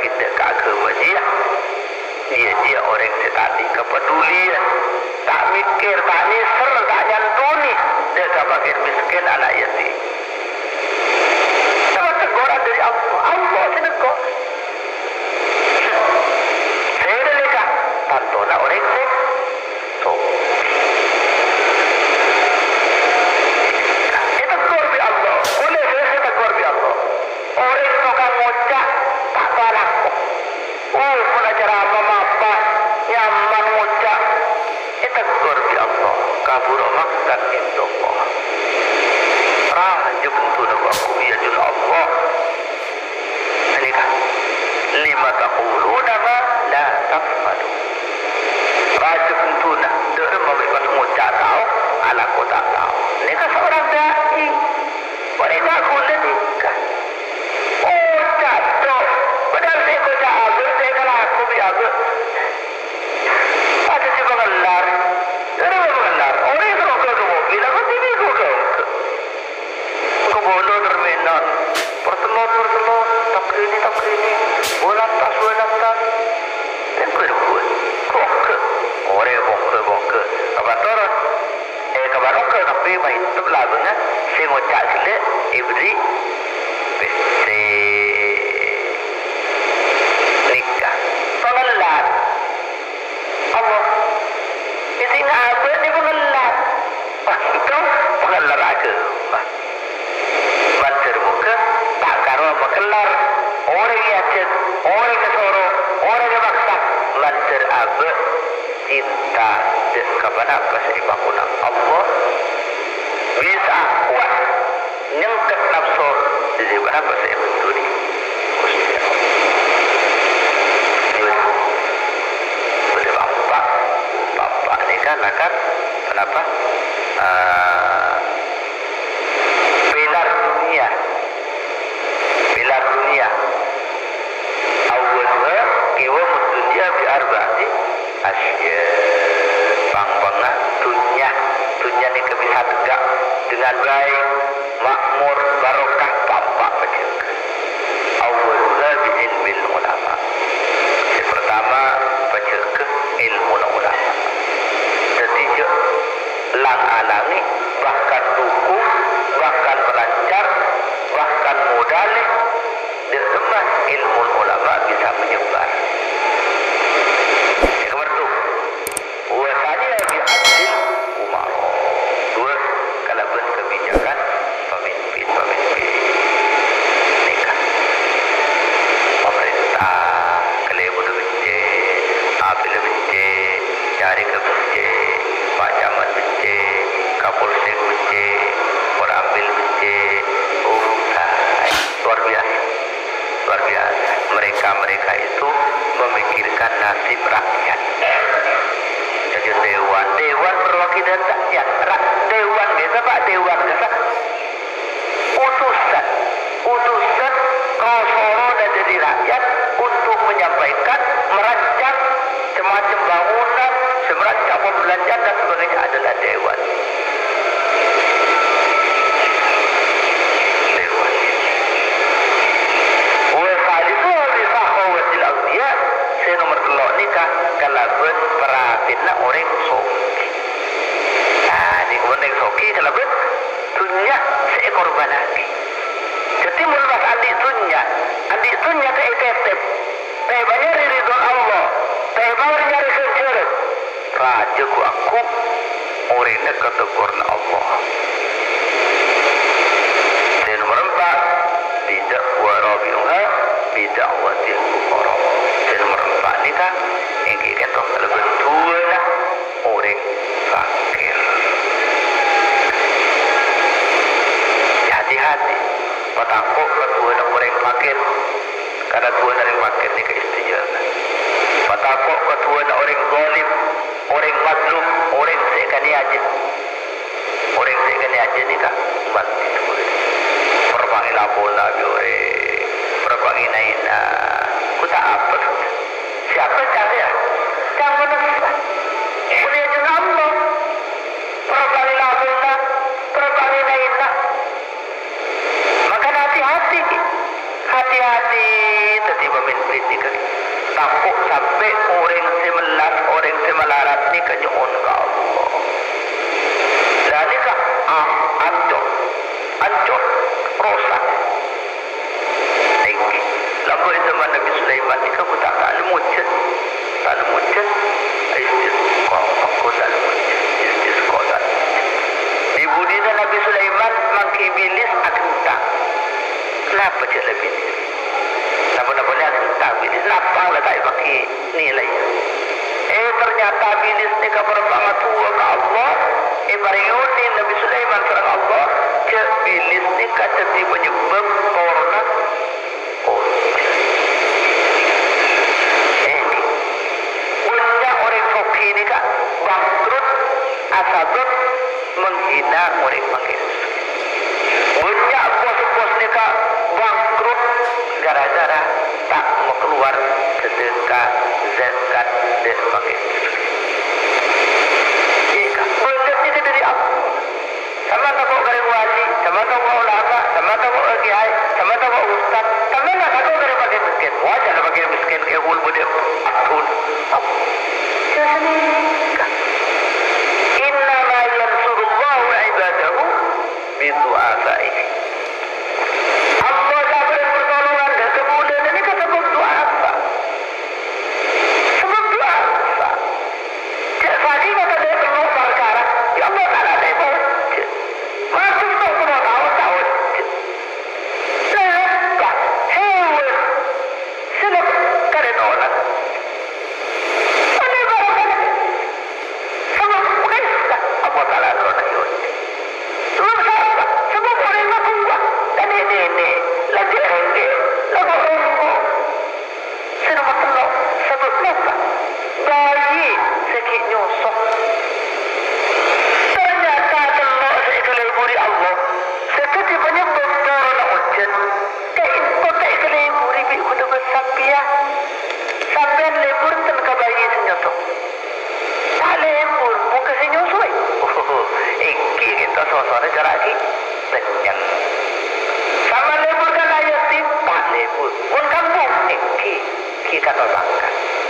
kita ke wajah dia dia orang tadi kepedulian tak mikir tak nisir tak nyantuni dia tak makin miskin anak yatim sama teguran dari Allah Allah sedekah sedekah tanpa nak orang tu tapuk sampai orang semelas orang semelarat ni kenyun ke Allah. Zalika hancur, hancur, rosak. Tinggi. Lagu zaman Nabi Sulaiman ni kamu tak ada muncul, tak ada muncul. Istisqal, aku tak ada muncul. Istisqal. Ibu di Nabi Sulaiman maki bilis akan tak. Kenapa dia lebih? Kenapa dia akan tak bilis? Lapang lah tak pakai nilai. Ternyata bilis ni keberbahamat tua ke Allah. Bariutin Nabi Sulaiman serang Allah. Cik bilis ni kata dia penyebab orang. Oh. Benda orang fakir ni kak bangkrut, asadut, menghina orang fakir. Banyak bos-bos ni kak bangkrut gara-gara tak mau keluar sedekah, zakat dan sebagainya. Jika benda ni dari Allah, sama tak kau dari wali, sama tak kau ulama, sama tak kau kiai, sama tak kau ustaz, sama tak kau dari pakai miskin. Wajar pakai miskin ke ul boleh atur. Jika inna ma yansurullahu ibadahu bidu'a'aihi. Sama lebur kan ayat timpah lebur. Bukan kamu. Ki kata bangka.